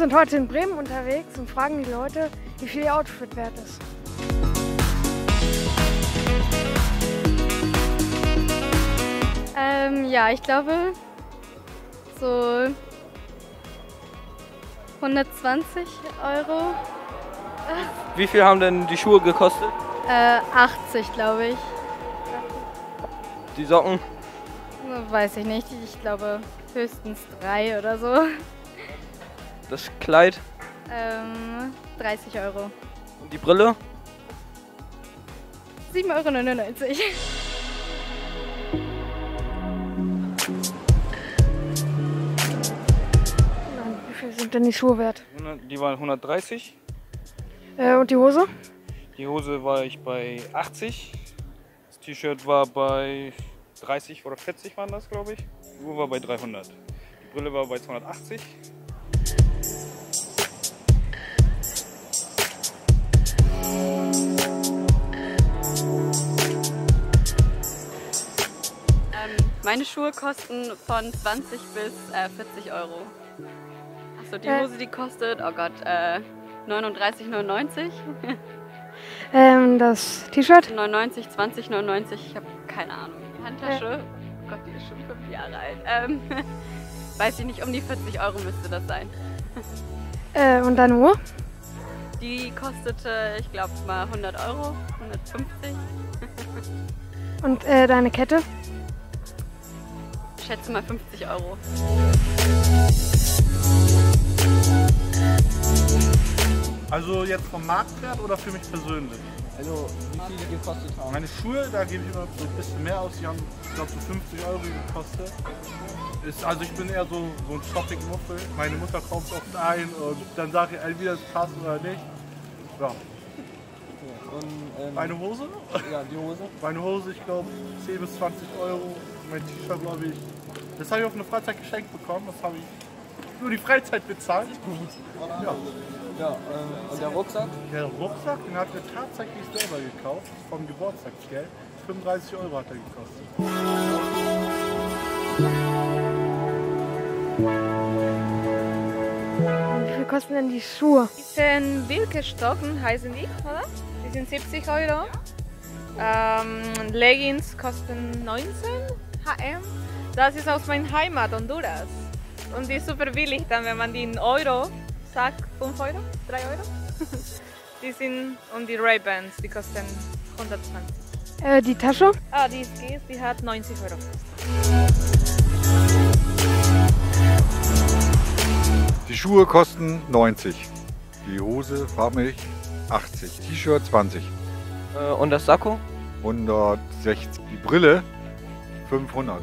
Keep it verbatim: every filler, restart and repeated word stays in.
sind heute in Bremen unterwegs und fragen die Leute, wie viel ihr Outfit wert ist. Ähm, ja, ich glaube so hundertzwanzig Euro. Wie viel haben denn die Schuhe gekostet? Äh, achtzig, glaube ich. Die Socken? Weiß ich nicht, ich glaube höchstens drei oder so. Das Kleid? Ähm, dreißig Euro. Und die Brille? sieben Euro neunundneunzig. Wie viel sind denn die Schuhe wert? Die waren hundertdreißig. Äh, und die Hose? Die Hose war ich bei achtzig. Das T-Shirt war bei dreißig oder vierzig waren das, glaube ich. Die Uhr war bei dreihundert. Die Brille war bei zweihundertachtzig. Ähm, meine Schuhe kosten von zwanzig bis vierzig Euro. Achso, die Hose, die kostet, oh Gott, äh, neununddreißig neunundneunzig. ähm, das T-Shirt? neunundneunzig, zwanzig neunundneunzig, ich habe keine Ahnung. Handtasche? Oh Gott, die ist schon fünf Jahre alt. Ähm, weiß ich nicht, um die vierzig Euro müsste das sein. Äh, und deine Uhr? Die kostete, ich glaube mal hundert Euro, hundertfünfzig. Und äh, deine Kette? Ich schätze mal fünfzig Euro. Also jetzt vom Marktwert oder für mich persönlich? Also, wie viel die gekostet haben? Meine Schuhe, da gebe ich immer so ein bisschen mehr aus. Die haben, ich glaube, so fünfzig Euro gekostet. Ist, also, ich bin eher so, so ein Shopping-Muffel. Meine Mutter kauft oft ein und dann sage ich entweder es passt oder nicht. Ja. Okay. Und, ähm, meine Hose? Ja, die Hose. Meine Hose, ich glaube, zehn bis zwanzig Euro. Mein T-Shirt, glaube ich. Das habe ich auf eine Freizeit geschenkt bekommen. Das habe ich nur die Freizeit bezahlt. Ja. Ja, äh, und der Rucksack? Der Rucksack, den hat er tatsächlich selber gekauft, vom Geburtstagsgeld. fünfunddreißig Euro hat er gekostet. Wie viel kosten denn die Schuhe? Die sind Birkenstocken, heißen die, oder? Die sind siebzig Euro. Ja. Ähm, Leggings kosten neunzehn H M. Das ist aus meiner Heimat, Honduras. Und die ist super billig, dann, wenn man die in Euro sagt, fünf Euro, drei Euro. Die sind, und die Ray-Bands, die kosten hundertzwanzig. Äh, die Tasche? Ah, die ist G S, die hat neunzig Euro. Die Schuhe kosten neunzig. Die Hose, farblich achtzig. T-Shirt zwanzig. Äh, und das Sakko? hundertsechzig. Die Brille fünfhundert.